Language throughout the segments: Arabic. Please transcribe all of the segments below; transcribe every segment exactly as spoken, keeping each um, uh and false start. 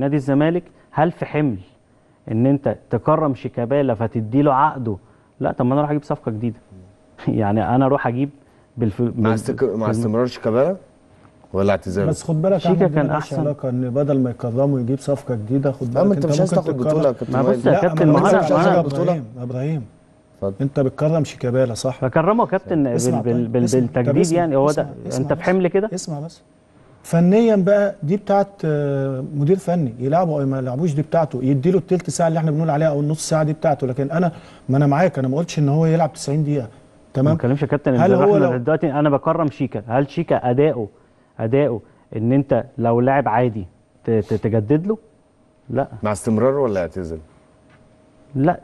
نادي الزمالك، هل في حمل ان انت تكرم شيكابالا فتدي له عقده؟ لا، طب ما انا اروح اجيب صفقه جديده. يعني انا اروح اجيب بالف... مع, استك... مع استمرار شيكابالا ولا اعتزاله؟ بس خد بالك شيكا كان احسن علاقه ان بدل ما يكرمه يجيب صفقه جديده. خد بالك انت مش عايز تاخد بطوله يا كابتن. بص يا كابتن المهارة ابراهيم، انت بتكرم شيكابالا صح؟ بكرمه يا كابتن بالتجديد. يعني هو ده انت في حمل كده. اسمع بس، فنيا بقى دي بتاعت مدير فني، يلعبوا او ما يلعبوش دي بتاعته، يديله الثلث ساعه اللي احنا بنقول عليها او النص ساعه دي بتاعته. لكن انا ما انا معاك، انا ما قلتش ان هو يلعب تسعين دقيقه. تمام، ما بتكلمش يا كابتن. هل هو لو... دلوقتي انا بكرم شيكا، هل شيكا اداؤه اداؤه ان انت لو لاعب عادي تجدد له؟ لا، مع استمرار ولا اعتزال؟ لا،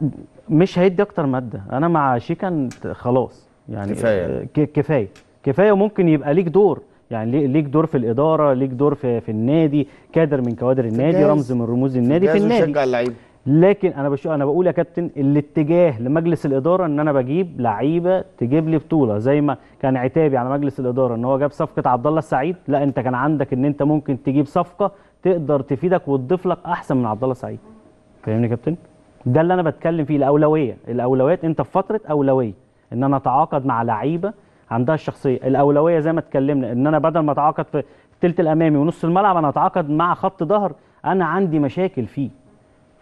مش هيدي اكتر ماده. انا مع شيكا خلاص، يعني كفايه كفايه كفايه. وممكن يبقى ليك دور، يعني ليك دور في الاداره، ليك دور في, في النادي، كادر من كوادر النادي، رمز من رموز النادي، في النادي بيشجع اللعيبه. لكن انا بشوف، انا بقول يا كابتن الاتجاه لمجلس الاداره ان انا بجيب لعيبه تجيب لي بطوله، زي ما كان عتابي على مجلس الاداره ان هو جاب صفقه عبد الله سعيد. لا، انت كان عندك ان انت ممكن تجيب صفقه تقدر تفيدك وتضيف لك احسن من عبد الله سعيد. فاهمني يا كابتن؟ ده اللي انا بتكلم فيه، الاولويه، الاولويات. انت في فتره اولويه ان انا اتعاقد مع لعيبه عندها الشخصيه، الاولويه زي ما اتكلمنا ان انا بدل ما اتعاقد في الثلث الامامي ونص الملعب، انا اتعاقد مع خط ظهر انا عندي مشاكل فيه.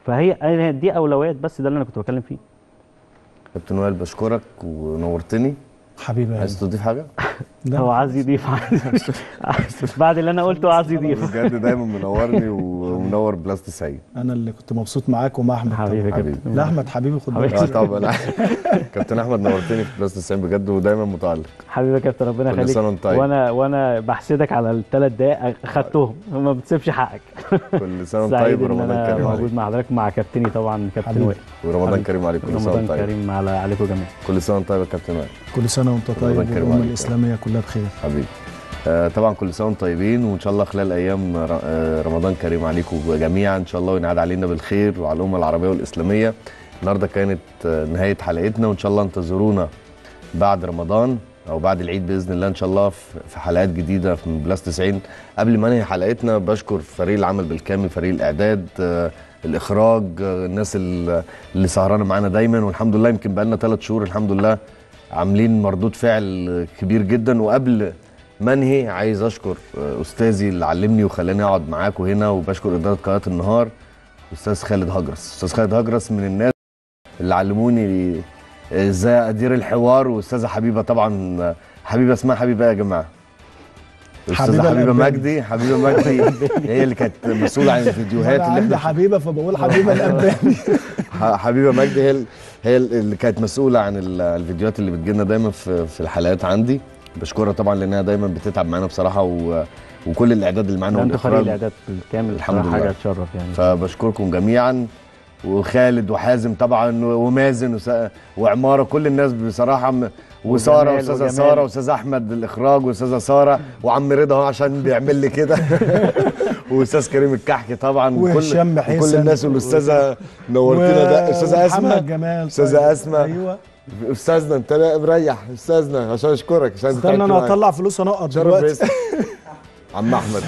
فهي دي اولويات، بس ده اللي انا كنت بتكلم فيه. كابتن وائل بشكرك ونورتني حبيبي. عايز تضيف حاجه؟ هو عايز يضيف بعد اللي انا قلته، عايز يضيف. بجد دايما منورني ومنور بلاس تسعين. انا اللي كنت مبسوط معاك ومع احمد حبيبي. كابتن لا احمد حبيبي، خد بالك. اه طبعا كابتن احمد نورتني في بلاس تسعين بجد، ودايما متعلق حبيبي يا كابتن. ربنا يخليك. وانا وانا بحسدك على الثلاث دقائق اخدتهم، ما بتسيبش حقك. كل سنه وانت طيب ورمضان كريم. موجود مع حضرتك مع كابتني طبعا كابتن وائل، ورمضان كريم عليكم. كل سنه وانت طيب. رمضان كريم عليكم جميعا. كل سنه وانت طيب يا كابتن وائل. كل سنه وانت طيب والامه الاسلاميه كلها بخير حبيبي. آه طبعا كل سنه وانتم طيبين، وان شاء الله خلال ايام رمضان كريم عليكم جميعا ان شاء الله، وينعاد علينا بالخير وعلى الامه العربيه والاسلاميه. النهارده كانت نهايه حلقتنا، وان شاء الله انتظرونا بعد رمضان او بعد العيد باذن الله ان شاء الله في حلقات جديده من بلاس تسعين. قبل ما انهي حلقتنا بشكر فريق العمل بالكامل، فريق الاعداد، آه الاخراج، آه الناس اللي سهرانه معانا دايما، والحمد لله يمكن بقى لنا ثلاث شهور الحمد لله عاملين مردود فعل كبير جدا. وقبل ما انهي عايز اشكر استاذي اللي علمني وخلاني اقعد معاكم هنا، وبشكر اداره قناه النهار استاذ خالد هجرس. استاذ خالد هجرس من الناس اللي علموني ازاي ادير الحوار، واستاذه حبيبه طبعا، حبيبه اسمها حبيبه يا جماعه، استاذه حبيبه, حبيبة مجدي. حبيبه مجدي هي اللي كانت مسؤوله عن الفيديوهات اللي احنا حبيبه، فبقول حبيبه الاباني. حبيبه مجدي هي هي اللي كانت مسؤوله عن الفيديوهات اللي بتجي لنا دايما في في الحلقات عندي. بشكرها طبعا لانها دايما بتتعب معانا بصراحه، و... وكل الاعداد اللي معانا وانتوا فريق الاعداد بالكامل الحمد لله، حاجه تشرف يعني. فبشكركم جميعا، وخالد وحازم طبعا ومازن وس... وعماره، كل الناس بصراحه م... وساره واستاذه ساره واستاذ احمد الاخراج، واستاذه ساره وعم رضا اهو عشان بيعمل لي كده. واستاذ كريم الكحكي طبعا، وهشام حسن، وكل الناس، والاستاذه نورتنا ده، استاذه اسماء، استاذه اسماء. ايوه استاذنا انت مريح استاذنا، عشان اشكرك عشان استنى انا هطلع فلوس انقط دلوقتي. عم احمد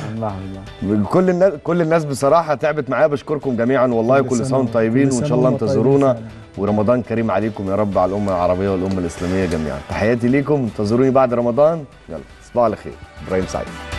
كل الناس كل الناس بصراحه تعبت معايا. بشكركم جميعا والله، كل سنه وانتم طيبين، وان شاء الله انتظرونا، ورمضان كريم عليكم يا رب، على الامه العربيه والامه الاسلاميه جميعا. تحياتي ليكم، انتظروني بعد رمضان. يلا تصبحوا على خير. ابراهيم سعيد.